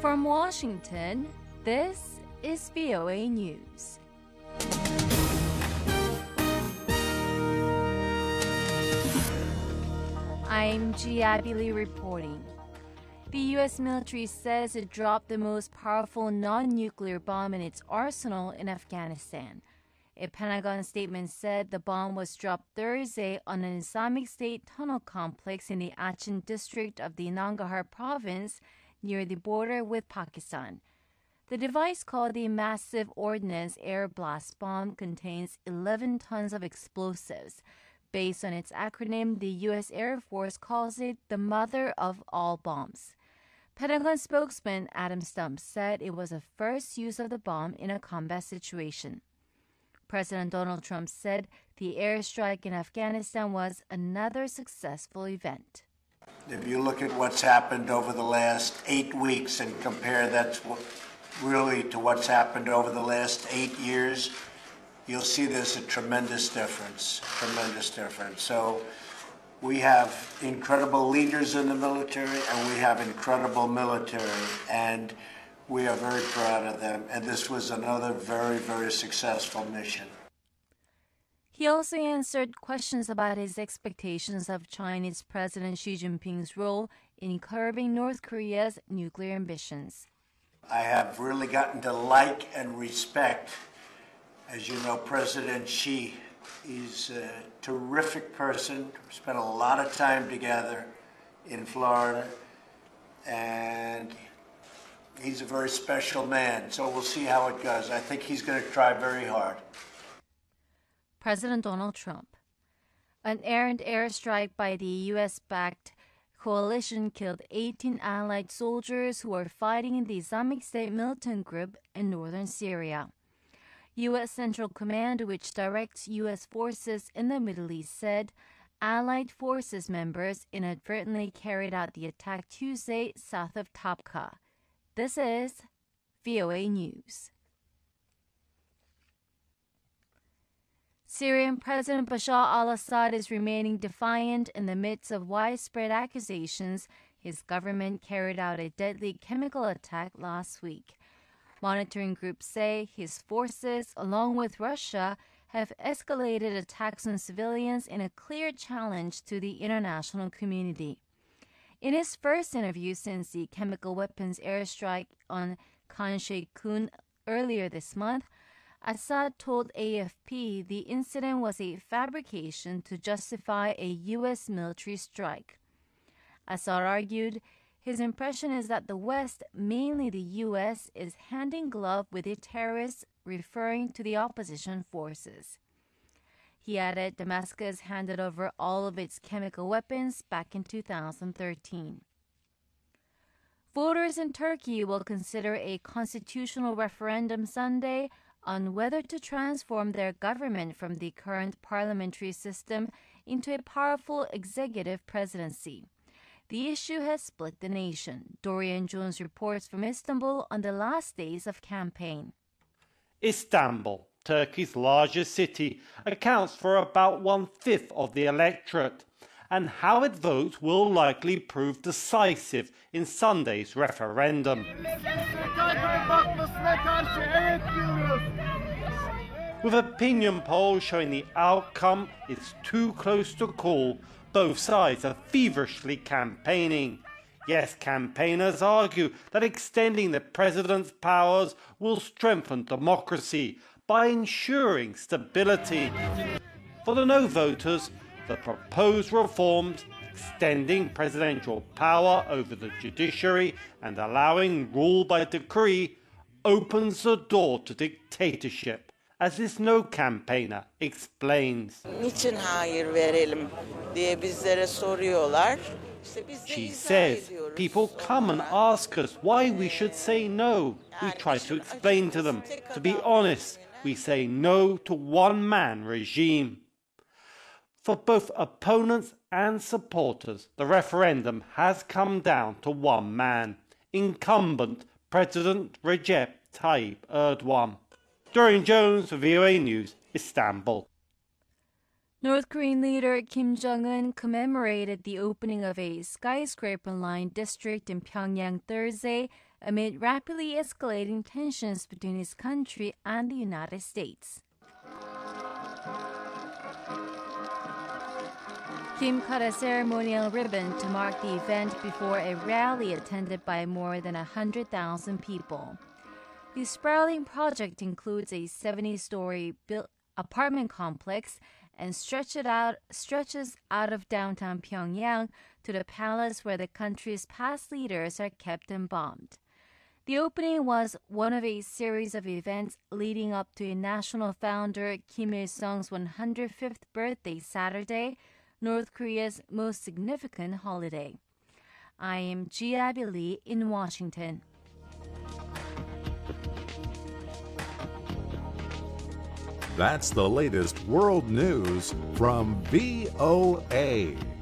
From Washington, this is VOA News. I'm Jee Abbey Lee reporting. The U.S. military says it dropped the most powerful non-nuclear bomb in its arsenal in Afghanistan. A Pentagon statement said the bomb was dropped Thursday on an Islamic State tunnel complex in the Achin district of the Nangarhar province near the border with Pakistan. The device, called the Massive Ordnance Air Blast Bomb, contains 11 tons of explosives. Based on its acronym, the U.S. Air Force calls it the mother of all bombs. Pentagon spokesman Adam Stump said it was the first use of the bomb in a combat situation. President Donald Trump said the airstrike in Afghanistan was another successful event. If you look at what's happened over the last 8 weeks and compare that really to what's happened over the last 8 years, you'll see there's a tremendous difference. So we have incredible leaders in the military, and we have incredible military, and we are very proud of them. And this was another very, very successful mission. He also answered questions about his expectations of Chinese President Xi Jinping's role in curbing North Korea's nuclear ambitions. I have really gotten to like and respect, as you know, President Xi. He's a terrific person. We spent a lot of time together in Florida, and he's a very special man, so we'll see how it goes. I think he's going to try very hard. President Donald Trump. An errant airstrike by the U.S.-backed coalition killed 18 allied soldiers who were fighting in the Islamic State militant group in northern Syria. U.S. Central Command, which directs U.S. forces in the Middle East, said Allied forces members inadvertently carried out the attack Tuesday south of Tabqa. This is VOA News. Syrian President Bashar al-Assad is remaining defiant in the midst of widespread accusations his government carried out a deadly chemical attack last week. Monitoring groups say his forces, along with Russia, have escalated attacks on civilians in a clear challenge to the international community. In his first interview since the chemical weapons airstrike on Khan Sheikhoun earlier this month, Assad told AFP the incident was a fabrication to justify a U.S. military strike. Assad argued, his impression is that the West, mainly the U.S., is hand in glove with the terrorists, referring to the opposition forces. He added Damascus handed over all of its chemical weapons back in 2013. Voters in Turkey will consider a constitutional referendum Sunday on whether to transform their government from the current parliamentary system into a powerful executive presidency. The issue has split the nation. Dorian Jones reports from Istanbul on the last days of campaign. Istanbul, Turkey's largest city, accounts for about one-fifth of the electorate, and how it votes will likely prove decisive in Sunday's referendum. With opinion polls showing the outcome, it's too close to call. Both sides are feverishly campaigning. Yes, campaigners argue that extending the president's powers will strengthen democracy by ensuring stability. For the no voters, the proposed reforms, extending presidential power over the judiciary and allowing rule by decree, opens the door to dictatorship. As this no campaigner explains. She says, people come and ask us why we should say no. We try to explain to them. To be honest, we say no to one-man regime. For both opponents and supporters, the referendum has come down to one man, incumbent President Recep Tayyip Erdogan. Dorian Jones for VOA News, Istanbul. North Korean leader Kim Jong-un commemorated the opening of a skyscraper-lined district in Pyongyang Thursday amid rapidly escalating tensions between his country and the United States. Kim cut a ceremonial ribbon to mark the event before a rally attended by more than 100,000 people. The sprawling project includes a 70-story apartment complex and stretches out of downtown Pyongyang to the palace where the country's past leaders are kept and bombed. The opening was one of a series of events leading up to a national founder Kim Il-sung's 105th birthday Saturday, North Korea's most significant holiday. I am Jee Abbey Lee in Washington. That's the latest world news from VOA.